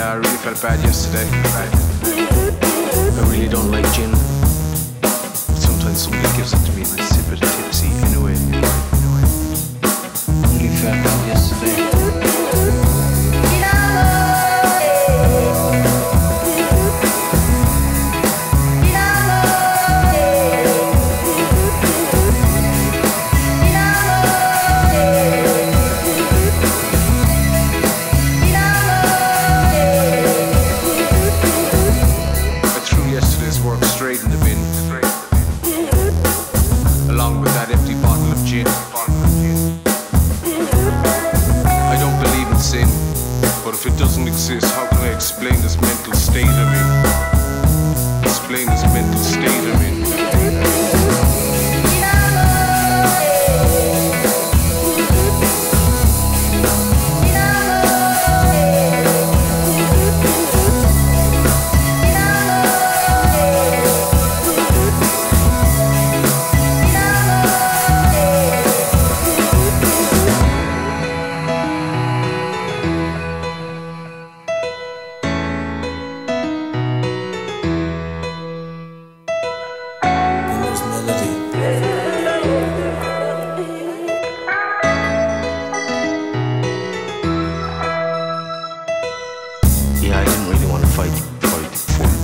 Yeah, I really felt bad yesterday. I really don't like gin. Sometimes somebody gives it to me and I sip it tipsy anyway. I really felt bad yesterday. Straight in the bin, along with that empty bottle of gin. I don't believe in sin, but if it doesn't exist, how can I explain this mental state I'm in? Explain this mental state I'm in. Yeah, I didn't really want to fight.